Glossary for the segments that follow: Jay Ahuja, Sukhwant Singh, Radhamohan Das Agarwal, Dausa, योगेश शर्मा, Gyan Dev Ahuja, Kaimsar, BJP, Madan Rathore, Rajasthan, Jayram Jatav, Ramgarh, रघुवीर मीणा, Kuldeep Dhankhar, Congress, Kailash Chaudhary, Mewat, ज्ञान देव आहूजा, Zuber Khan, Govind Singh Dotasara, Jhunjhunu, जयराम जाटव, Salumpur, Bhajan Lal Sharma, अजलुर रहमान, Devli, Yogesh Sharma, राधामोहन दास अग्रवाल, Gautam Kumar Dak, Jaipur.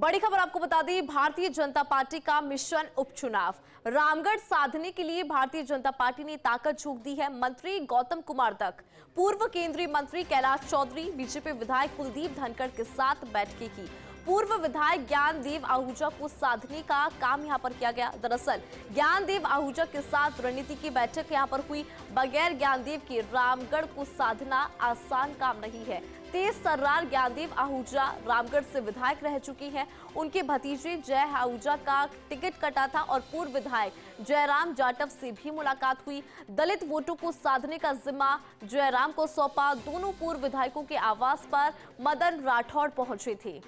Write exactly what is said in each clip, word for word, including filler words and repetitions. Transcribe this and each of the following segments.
बड़ी खबर आपको बता दी, भारतीय जनता पार्टी का मिशन उपचुनाव। रामगढ़ साधने के लिए भारतीय जनता पार्टी ने ताकत झोंक दी है। मंत्री गौतम कुमार दक, पूर्व केंद्रीय मंत्री कैलाश चौधरी, बीजेपी विधायक कुलदीप धनखड़ के साथ बैठकें की। पूर्व विधायक ज्ञान देव आहूजा को साधने का काम यहाँ पर किया गया। दरअसल ज्ञान देव आहूजा के साथ रणनीति की बैठक यहाँ पर हुई। बगैर ज्ञान देव के रामगढ़ को साधना आसान काम नहीं है। तेज तर्रार ज्ञान देव आहूजा रामगढ़ से विधायक रह चुकी हैं। उनके भतीजे जय आहूजा का टिकट कटा था और पूर्व विधायक जयराम जाटव से भी मुलाकात हुई। दलित वोटों को साधने का जिम्मा जयराम को सौंपा। दोनों पूर्व विधायकों के आवास पर मदन राठौड़ पहुंचे थे।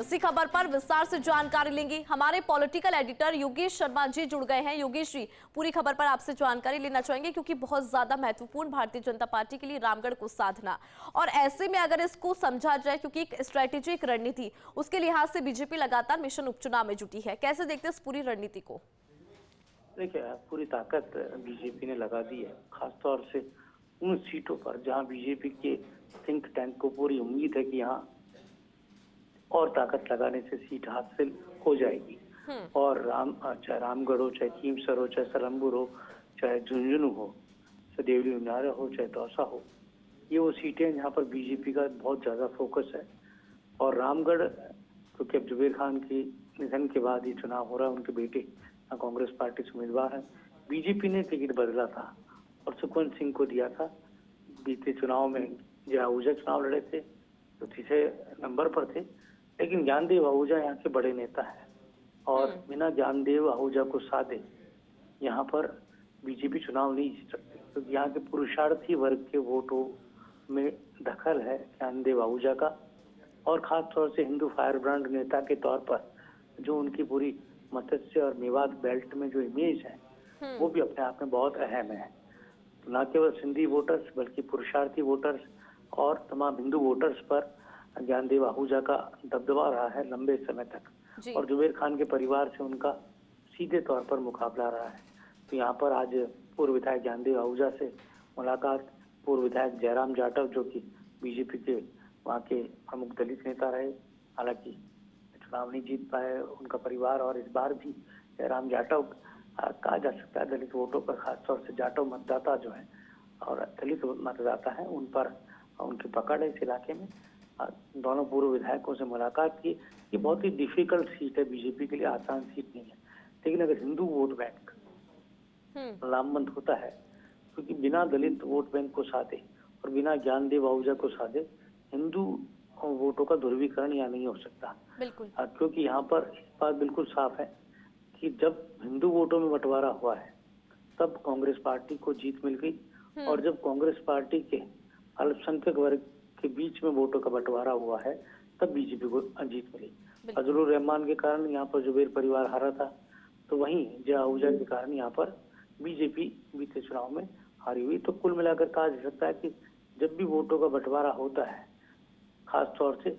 इसी खबर पर विस्तार से जानकारी लेंगे। हमारे पॉलिटिकल एडिटर योगेश शर्मा जी जुड़ गए हैं। योगेश जी, पूरी खबर पर आपसे जानकारी लेना चाहेंगे, क्योंकि बहुत ज्यादा महत्वपूर्ण भारतीय जनता पार्टी के लिए रामगढ़ को साधना, और ऐसे में अगर इसको समझा जाए, क्योंकि एक स्ट्रेटेजी, एक रणनीति, उसके लिहाज से बीजेपी लगातार मिशन उपचुनाव में जुटी है, कैसे देखते हैं इस पूरी रणनीति को? देखिए, पूरी ताकत बीजेपी ने लगा दी है, खासतौर से उन सीटों पर जहाँ बीजेपी के थिंक टैंक को पूरी उम्मीद है की यहाँ और ताकत लगाने से सीट हासिल हो जाएगी। और राम चाहे रामगढ़ हो, चाहे कीमसर हो, चाहे सलम्पुर हो, चाहे झुंझुनू हो, चाहे देवली उन्नारा हो, चाहे दौसा हो, ये वो सीटें हैं जहाँ पर बीजेपी का बहुत ज़्यादा फोकस है। और रामगढ़, क्योंकि अब जुबेर खान के निधन के बाद ये चुनाव हो रहा है, उनके बेटे कांग्रेस पार्टी से उम्मीदवार हैं। बीजेपी ने टिकट बदला था और सुखवंत सिंह को दिया था। बीते चुनाव में जय आहूजा चुनाव लड़े थे तो तीसरे नंबर पर थे, लेकिन ज्ञानदेव आहूजा यहाँ के बड़े नेता हैं और बिना ज्ञानदेव आहूजा को साधे यहाँ पर बीजेपी चुनाव नहीं जीत सकती। तो यहाँ के पुरुषार्थी वर्ग के वोटों में दखल है ज्ञानदेव आहूजा का, और खासतौर से हिंदू फायर ब्रांड नेता के तौर पर जो उनकी पूरी मत्स्य और मेवात बेल्ट में जो इमेज है वो भी अपने आप में बहुत अहम है। तो न केवल सिंधी वोटर्स बल्कि पुरुषार्थी वोटर्स और तमाम हिंदू वोटर्स पर ज्ञानदेव आहूजा का दबदबा रहा है लंबे समय तक, और जुबेर खान के परिवार से उनका सीधे तौर पर मुकाबला रहा है। तो यहाँ पर आज पूर्व विधायक ज्ञानदेव आहूजा से मुलाकात, पूर्व विधायक जयराम जाटव जो कि बीजेपी के वहाँ के प्रमुख दलित नेता रहे, हालांकि चुनाव नहीं जीत पाए उनका परिवार, और इस बार भी जयराम जाटव कहा जा सकता है दलित वोटों पर, खासतौर से जाटव मतदाता जो है और दलित मतदाता है उन पर उनकी पकड़ है इस इलाके में। दोनों पूर्व विधायकों से मुलाकात की। ये बहुत ही डिफिकल्ट सीट है बीजेपी के लिए, आसान सीट नहीं है। लेकिन अगर हिंदू वोट बैंक लामबंद होता है, क्योंकि तो बिना दलित वोट बैंक को साधे और बिना ज्ञानदेव आहूजा को साधे हिंदू वोटों का ध्रुवीकरण यहाँ नहीं हो सकता। बिल्कुल, क्योंकि यहाँ पर इस बात बिल्कुल साफ है कि जब हिंदू वोटों में बंटवारा हुआ है तब कांग्रेस पार्टी को जीत मिल गई, और जब कांग्रेस पार्टी के अल्पसंख्यक वर्ग के बीच में वोटों का बंटवारा हुआ है तब बीजेपी को जीत मिली। अजलुर रहमान के कारण यहाँ पर जुबेर परिवार हारा था, तो वहीं जय आहूजा के कारण यहाँ पर बीजेपी बीते चुनाव में हारी हुई। तो कुल मिलाकर कहा जा सकता है कि जब भी वोटों का बंटवारा होता है, खासतौर से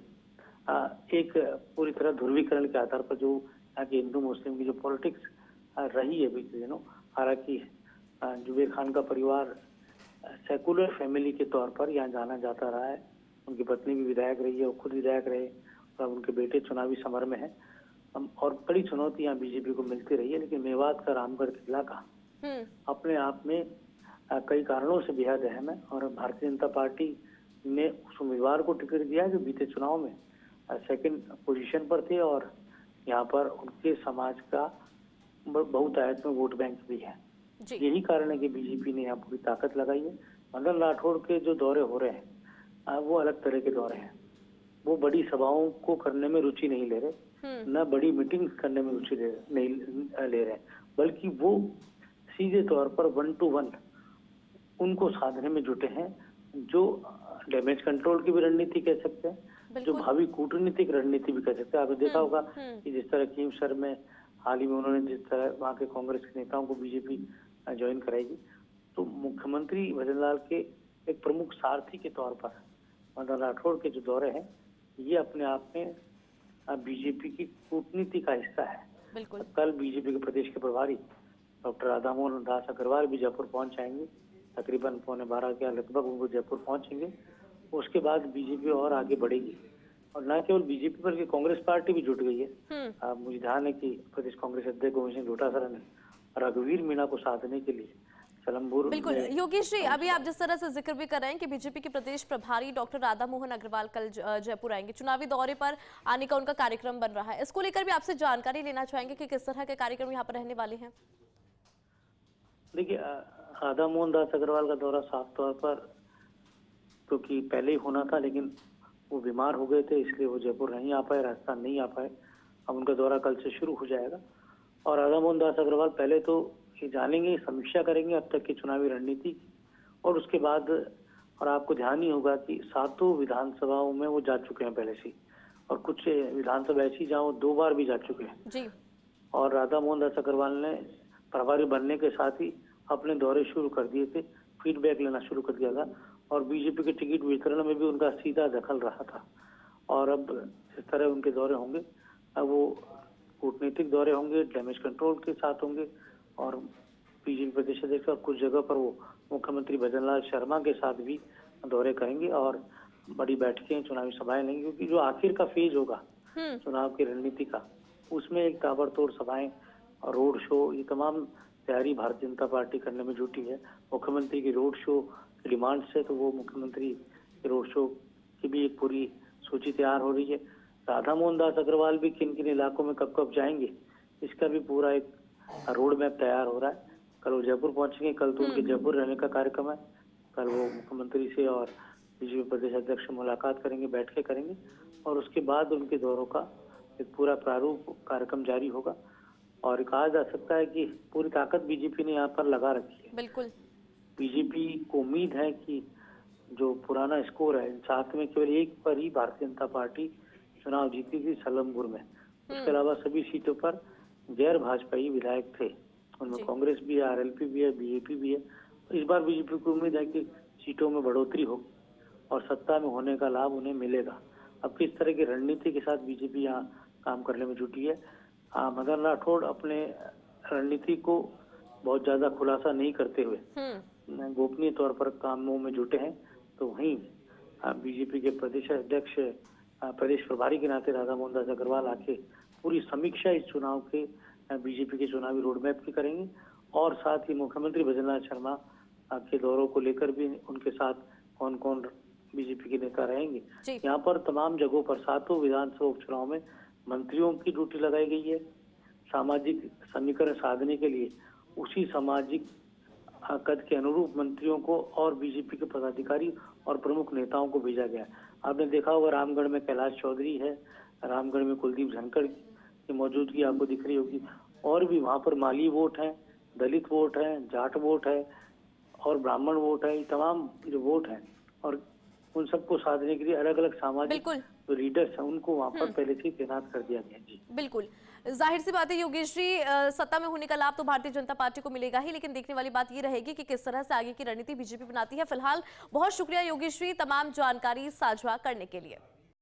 एक पूरी तरह ध्रुवीकरण के आधार पर, जो यहाँ की हिंदू मुस्लिम की जो पॉलिटिक्स रही है बीते दिनों, हालांकि जुबेर खान का परिवार सेकुलर फैमिली के तौर पर यहाँ जाना जाता रहा है, उनकी पत्नी भी विधायक रही है, वो खुद विधायक रहे और अब उनके बेटे चुनावी समर में हैं, और बड़ी चुनौती यहाँ बीजेपी को मिलती रही है। लेकिन मेवात का रामगढ़ किला का अपने आप में कई कारणों से बेहद अहम है, और भारतीय जनता पार्टी ने उस उम्मीदवार को टिकट दिया जो बीते चुनाव में सेकेंड पोजिशन पर थे, और यहाँ पर उनके समाज का बहुत आयत में वोट बैंक भी है। यही कारण है कि बीजेपी ने यहाँ पूरी ताकत लगाई है। मदन राठौड़ के जो दौरे हो रहे हैं वो अलग तरह के दौरे हैं, वो बड़ी सभाओं को करने में रुचि नहीं ले रहे, न बड़ी मीटिंग्स करने में रुचि नहीं ले रहे, बल्कि वो सीधे तौर पर वन टू वन उनको साधने में जुटे हैं, जो डैमेज कंट्रोल की भी रणनीति कह सकते हैं, जो भावी कूटनीतिक रणनीति भी कह सकते हैं। आपने देखा होगा कि जिस तरह कीमसर में हाल ही में उन्होंने जिस तरह वहाँ के कांग्रेस के नेताओं को बीजेपी ज्वाइन कराएगी, तो मुख्यमंत्री भजन लाल के एक प्रमुख सारथी के तौर पर मदन राठौड़ के जो दौरे हैं ये अपने आप में बीजेपी की कूटनीति का हिस्सा है। कल बीजेपी के प्रदेश के प्रभारी डॉक्टर राधामोहन दास अग्रवाल भी जयपुर पहुंच जाएंगे, तकरीबन पौने बारह के लगभग उनको जयपुर पहुंचेंगे। उसके बाद बीजेपी और आगे बढ़ेगी, और न केवल बीजेपी बल्कि कांग्रेस पार्टी भी जुट गई है। मुझे ध्यान है कि प्रदेश कांग्रेस अध्यक्ष गोविंद सिंह डोटासरा ने रघुवीर मीणा को साधने के लिए सलमपुर। बिल्कुल योगेश जी, अभी आप जिस तरह से जिक्र भी कर रहे हैं कि बीजेपी के प्रदेश प्रभारी डॉक्टर राधामोहन अग्रवाल कल जयपुर आएंगे, चुनावी दौरे पर आने का उनका कार्यक्रम बन रहा है, इसको लेकर भी आपसे जानकारी लेना चाहेंगे कि किस तरह के कार्यक्रम यहाँ पर रहने वाले हैं। देखिए, राधामोहन दास अग्रवाल का दौरा साफ तौर पर क्योंकि पहले ही होना था, लेकिन वो बीमार हो गए थे, इसलिए वो जयपुर नहीं आ पाए, राजस्थान नहीं आ पाए। अब उनका दौरा कल से शुरू हो जाएगा और राधामोहन दास अग्रवाल पहले तो ये जानेंगे, समीक्षा करेंगे अब तक की चुनावी रणनीति और उसके बाद, और आपको ध्यान ही होगा कि सातों विधानसभाओं में वो जा चुके हैं पहले से और कुछ विधानसभा ऐसी जहाँ दो बार भी जा चुके हैं जी। और राधामोहन दास अग्रवाल ने प्रभारी बनने के साथ ही अपने दौरे शुरू कर दिए थे, फीडबैक लेना शुरू कर दिया था और बीजेपी के टिकट वितरण में भी उनका सीधा दखल रहा था। और अब इस तरह उनके दौरे होंगे, अब वो कूटनीतिक दौरे होंगे, डैमेज कंट्रोल के साथ होंगे और बीजेपी प्रदेश अध्यक्ष और कुछ जगह पर वो मुख्यमंत्री भजन लाल शर्मा के साथ भी दौरे करेंगे और बड़ी बैठकें, चुनावी सभाएं लेंगे, क्योंकि जो आखिर का फेज होगा चुनाव की रणनीति का, उसमें एक ताबड़तोड़ सभाएं और रोड शो, ये तमाम तैयारी भारतीय जनता पार्टी करने में जुटी है। मुख्यमंत्री की रोड शो डिमांड्स है तो वो मुख्यमंत्री के रोड शो की भी एक पूरी सूची तैयार हो रही है। राधामोहन दास अग्रवाल भी किन किन इलाकों में कब कब जाएंगे इसका भी पूरा एक रोड मैप तैयार हो रहा है। कल वो जयपुर पहुंचेंगे, कल तो उनके जयपुर रहने का कार्यक्रम है, कल वो मुख्यमंत्री से और बीजेपी प्रदेश अध्यक्ष से मुलाकात करेंगे, बैठकें करेंगे और उसके बाद उनके दौरों का एक पूरा प्रारूप कार्यक्रम जारी होगा। और कहा जा सकता है कि पूरी ताकत बीजेपी ने यहाँ पर लगा रखी है। बिल्कुल, बीजेपी को उम्मीद है कि जो पुराना स्कोर है, साथ में केवल एक पर ही भारतीय जनता पार्टी चुनाव जीती थी सलमपुर में, उसके अलावा सभी सीटों पर गैर भाजपाई विधायक थे, उनमें कांग्रेस भी है, आरएलपी भी है, बीजेपी भी है। इस बार बीजेपी को उम्मीद है कि सीटों में बढ़ोतरी हो और सत्ता में होने का लाभ उन्हें मिलेगा। अब किस तरह की रणनीति के साथ बीजेपी यहाँ काम करने में जुटी है, मदन राठौड़ अपने रणनीति को बहुत ज्यादा खुलासा नहीं करते हुए गोपनीय तौर पर कामों में जुटे हैं, तो वहीं बीजेपी के प्रदेश अध्यक्ष, प्रदेश प्रभारी के नाते राधामोहन दास अग्रवाल आके पूरी समीक्षा इस चुनाव के, बीजेपी के चुनावी रोडमैप की करेंगे और साथ ही मुख्यमंत्री भजन लाल शर्मा के दौरों को लेकर भी उनके साथ कौन कौन बीजेपी के नेता रहेंगे। यहाँ पर तमाम जगहों पर सातों विधानसभा उपचुनाव में मंत्रियों की ड्यूटी लगाई गई है सामाजिक समीकरण साधने के लिए, उसी सामाजिक कद के अनुरूप मंत्रियों को और बीजेपी के पदाधिकारी और प्रमुख नेताओं को भेजा गया। आपने देखा होगा रामगढ़ में कैलाश चौधरी है, रामगढ़ में कुलदीप धनखड़ की मौजूदगी आपको दिख रही होगी और भी वहाँ पर माली वोट हैं, दलित वोट हैं, जाट वोट है और ब्राह्मण वोट है, ये तमाम जो वोट हैं और उन सबको साधने के लिए अलग अलग सामाजिक जो लीडर्स हैं उनको वहाँ पर पहले से तैनात कर दिया गया। जी बिल्कुल, जाहिर सी बात है योगेश जी, सत्ता में होने का लाभ तो भारतीय जनता पार्टी को मिलेगा ही, लेकिन देखने वाली बात ये रहेगी कि किस तरह से आगे की रणनीति बीजेपी बनाती है। फिलहाल बहुत शुक्रिया योगेश जी तमाम जानकारी साझा करने के लिए।